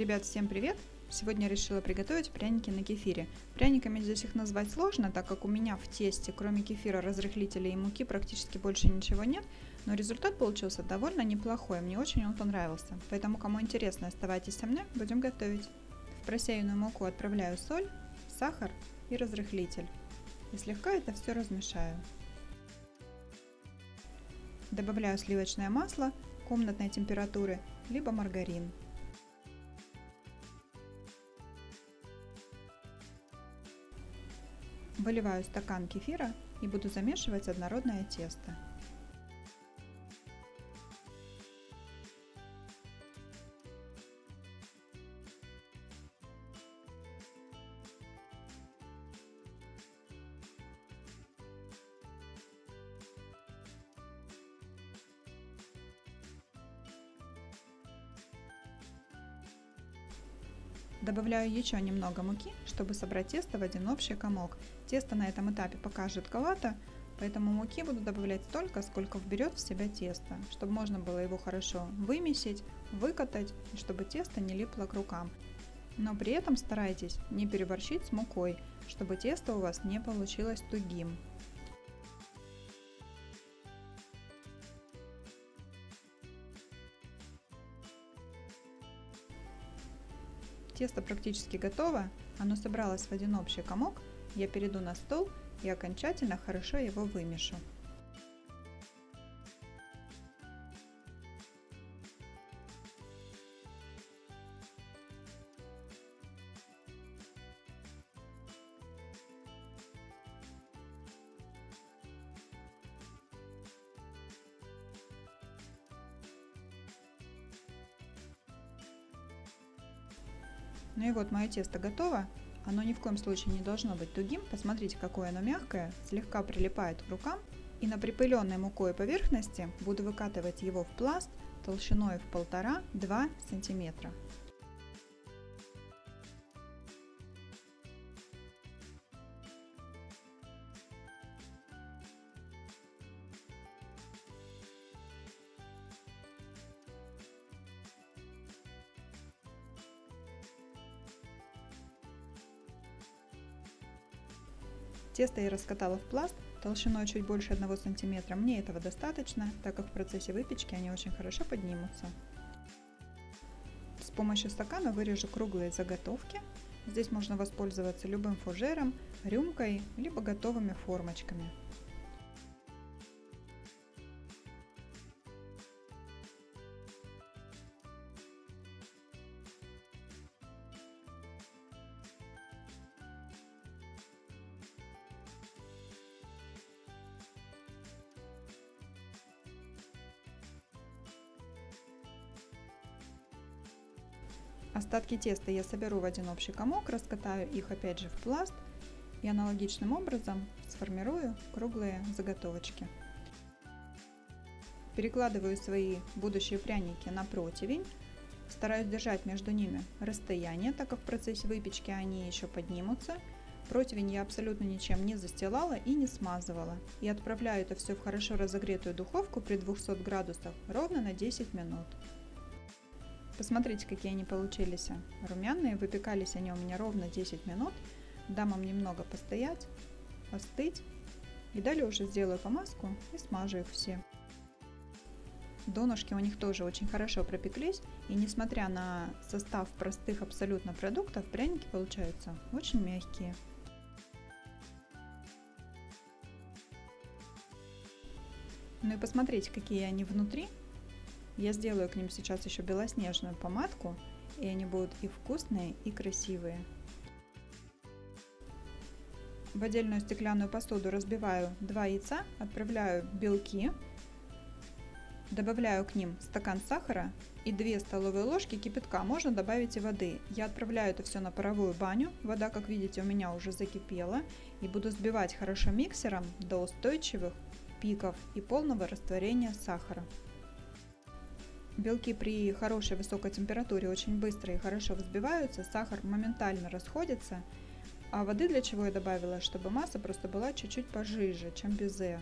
Ребят, всем привет! Сегодня решила приготовить пряники на кефире. Пряниками здесь их назвать сложно, так как у меня в тесте, кроме кефира, разрыхлителя и муки, практически больше ничего нет, но результат получился довольно неплохой, мне очень он понравился. Поэтому, кому интересно, оставайтесь со мной, будем готовить. В просеянную муку отправляю соль, сахар и разрыхлитель. И слегка это все размешаю. Добавляю сливочное масло комнатной температуры, либо маргарин. Выливаю стакан кефира и буду замешивать однородное тесто. Добавляю еще немного муки, чтобы собрать тесто в один общий комок. Тесто на этом этапе пока жидковато, поэтому муки буду добавлять столько, сколько вберет в себя тесто, чтобы можно было его хорошо вымесить, выкатать, и чтобы тесто не липло к рукам. Но при этом старайтесь не переборщить с мукой, чтобы тесто у вас не получилось тугим. Тесто практически готово, оно собралось в один общий комок, я перейду на стол и окончательно хорошо его вымешу. Ну и вот мое тесто готово, оно ни в коем случае не должно быть тугим, посмотрите, какое оно мягкое, слегка прилипает к рукам, и на припыленной мукой поверхности буду выкатывать его в пласт толщиной в 1,5-2 см. Тесто я раскатала в пласт толщиной чуть больше 1 см. Мне этого достаточно, так как в процессе выпечки они очень хорошо поднимутся. С помощью стакана вырежу круглые заготовки. Здесь можно воспользоваться любым фужером, рюмкой, либо готовыми формочками. Остатки теста я соберу в один общий комок, раскатаю их опять же в пласт и аналогичным образом сформирую круглые заготовочки. Перекладываю свои будущие пряники на противень, стараюсь держать между ними расстояние, так как в процессе выпечки они еще поднимутся. Противень я абсолютно ничем не застилала и не смазывала. И отправляю это все в хорошо разогретую духовку при 200 градусах ровно на 10 минут. Посмотрите, какие они получились румяные, выпекались они у меня ровно 10 минут. Дам им немного постоять, остыть, и далее уже сделаю помазку и смажу их все. Донышки у них тоже очень хорошо пропеклись, и несмотря на состав простых абсолютно продуктов, пряники получаются очень мягкие. Ну и посмотрите, какие они внутри. Я сделаю к ним сейчас еще белоснежную помадку, и они будут и вкусные, и красивые. В отдельную стеклянную посуду разбиваю 2 яйца, отправляю белки, добавляю к ним стакан сахара и 2 столовые ложки кипятка, можно добавить и воды. Я отправляю это все на паровую баню, вода, как видите, у меня уже закипела, и буду взбивать хорошо миксером до устойчивых пиков и полного растворения сахара. Белки при хорошей высокой температуре очень быстро и хорошо взбиваются, сахар моментально расходится, а воды для чего я добавила, чтобы масса просто была чуть-чуть пожиже, чем безе.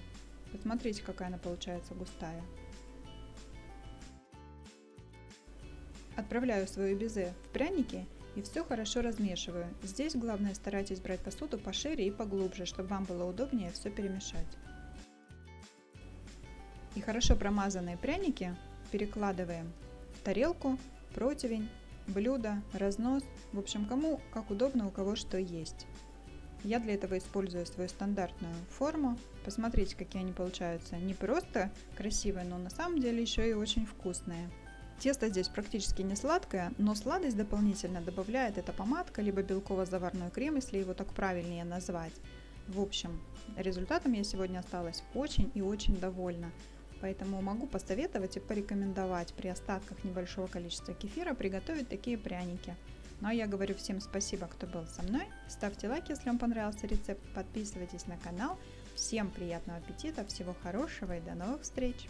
Посмотрите, какая она получается густая. Отправляю свое безе в пряники и все хорошо размешиваю. Здесь главное старайтесь брать посуду пошире и поглубже, чтобы вам было удобнее все перемешать. И хорошо промазанные пряники перекладываем в тарелку, противень, блюдо, разнос. В общем, кому как удобно, у кого что есть. Я для этого использую свою стандартную форму. Посмотрите, какие они получаются. Не просто красивые, но на самом деле еще и очень вкусные. Тесто здесь практически не сладкое, но сладость дополнительно добавляет эта помадка, либо белково-заварной крем, если его так правильнее назвать. В общем, результатом я сегодня осталась очень и очень довольна. Поэтому могу посоветовать и порекомендовать при остатках небольшого количества кефира приготовить такие пряники. Ну а я говорю всем спасибо, кто был со мной. Ставьте лайк, если вам понравился рецепт. Подписывайтесь на канал. Всем приятного аппетита, всего хорошего и до новых встреч!